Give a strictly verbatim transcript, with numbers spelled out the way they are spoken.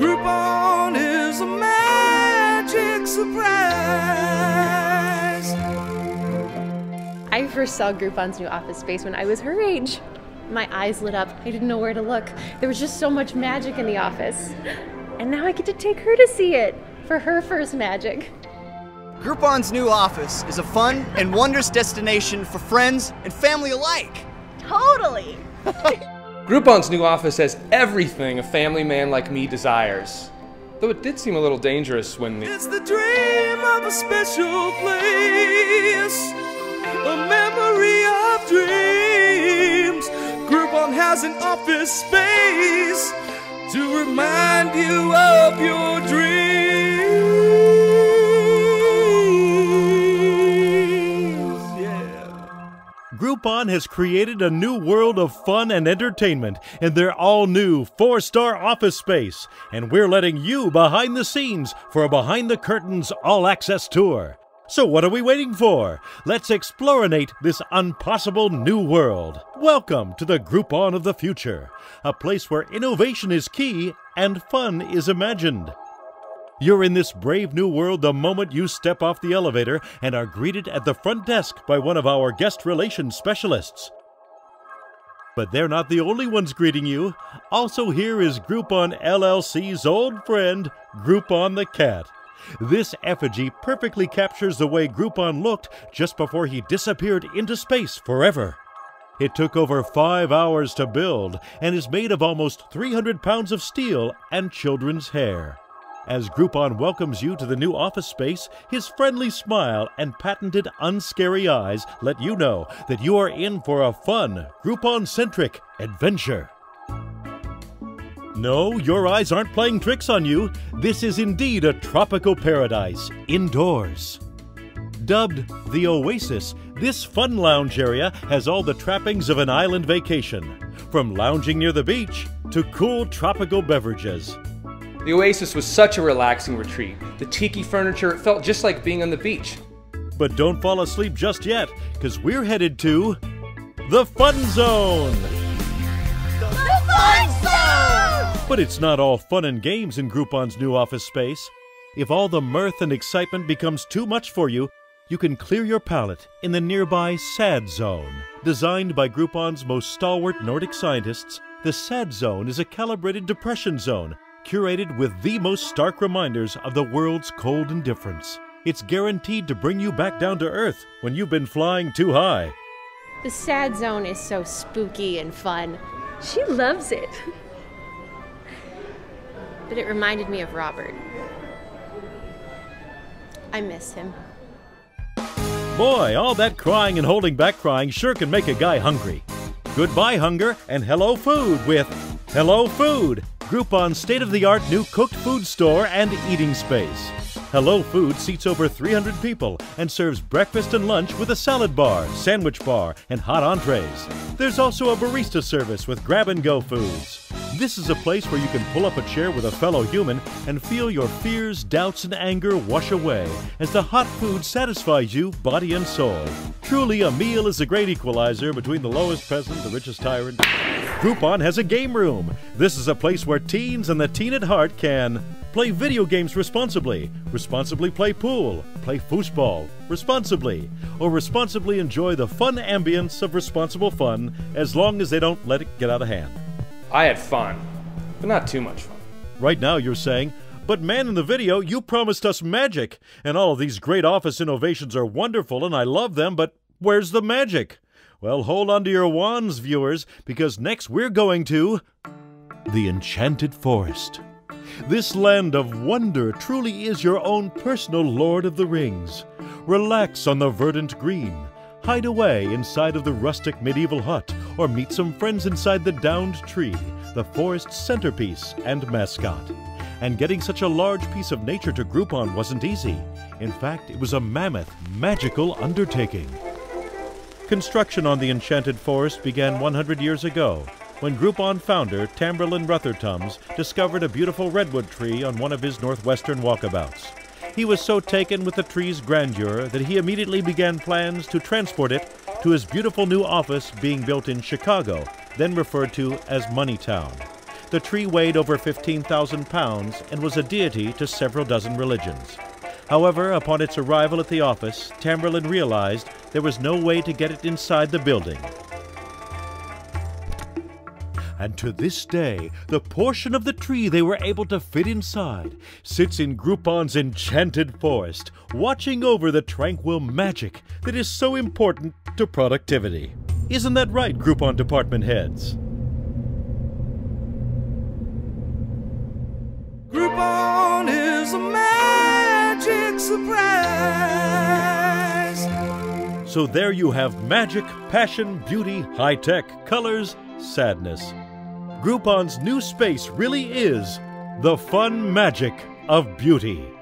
Groupon is a magic surprise. I first saw Groupon's new office space when I was her age. My eyes lit up. I didn't know where to look. There was just so much magic in the office. And now I get to take her to see it for her first magic. Groupon's new office is a fun and wondrous destination for friends and family alike. Totally. Groupon's new office has everything a family man like me desires. Though it did seem a little dangerous when the- It's the dream of a special place, a memory of dreams. Groupon has an office space to remind you of your dreams. Yeah. Groupon has created a new world of fun and entertainment in their all-new four-star office space, and we're letting you behind the scenes for a behind-the-curtains all-access tour. So what are we waiting for? Let's explorinate this impossible new world. Welcome to the Groupon of the future, a place where innovation is key and fun is imagined. You're in this brave new world the moment you step off the elevator and are greeted at the front desk by one of our guest relations specialists. But they're not the only ones greeting you. Also here is Groupon L L C's old friend, Groupon the Cat. This effigy perfectly captures the way Groupon looked just before he disappeared into space forever. It took over five hours to build and is made of almost three hundred pounds of steel and children's hair. As Groupon welcomes you to the new office space, his friendly smile and patented unscary eyes let you know that you are in for a fun, Groupon-centric adventure. No, your eyes aren't playing tricks on you. This is indeed a tropical paradise, indoors. Dubbed the Oasis, this fun lounge area has all the trappings of an island vacation, from lounging near the beach to cool tropical beverages. The Oasis was such a relaxing retreat. The tiki furniture, it felt just like being on the beach. But don't fall asleep just yet, because we're headed to the Fun Zone! The Fun Zone! But it's not all fun and games in Groupon's new office space. If all the mirth and excitement becomes too much for you, you can clear your palate in the nearby Sad Zone. Designed by Groupon's most stalwart Nordic scientists, the Sad Zone is a calibrated depression zone, curated with the most stark reminders of the world's cold indifference. It's guaranteed to bring you back down to earth when you've been flying too high. The Sad Zone is so spooky and fun. She loves it. But it reminded me of Robert. I miss him. Boy, all that crying and holding back crying sure can make a guy hungry. Goodbye, hunger, and hello food with Hello Food, Groupon's state-of-the-art new cooked food store and eating space. Hello Food seats over three hundred people and serves breakfast and lunch with a salad bar, sandwich bar, and hot entrees. There's also a barista service with grab-and-go foods. This is a place where you can pull up a chair with a fellow human and feel your fears, doubts, and anger wash away as the hot food satisfies you, body and soul. Truly, a meal is a great equalizer between the lowest peasant, the richest tyrant. Groupon has a game room. This is a place where teens and the teen at heart can play video games responsibly, responsibly play pool, play foosball responsibly, or responsibly enjoy the fun ambience of responsible fun as long as they don't let it get out of hand. I had fun, but not too much fun. Right now you're saying, but man in the video, you promised us magic, and all of these great office innovations are wonderful and I love them, but where's the magic? Well, hold on to your wands, viewers, because next we're going to the Enchanted Forest. This land of wonder truly is your own personal Lord of the Rings. Relax on the verdant green, hide away inside of the rustic medieval hut, or meet some friends inside the downed tree, the forest's centerpiece and mascot. And getting such a large piece of nature to Groupon wasn't easy. In fact, it was a mammoth, magical undertaking. Construction on the Enchanted Forest began one hundred years ago, when Groupon founder Tamberlyn Ruthertums discovered a beautiful redwood tree on one of his northwestern walkabouts. He was so taken with the tree's grandeur that he immediately began plans to transport it to his beautiful new office being built in Chicago, then referred to as Moneytown. The tree weighed over fifteen thousand pounds and was a deity to several dozen religions. However, upon its arrival at the office, Tamberlyn realized there was no way to get it inside the building. And to this day, the portion of the tree they were able to fit inside sits in Groupon's Enchanted Forest, watching over the tranquil magic that is so important to productivity. Isn't that right, Groupon department heads? Groupon is a magic surprise. So there you have magic, passion, beauty, high-tech, colors, sadness. Groupon's new space really is the fun magic of beauty.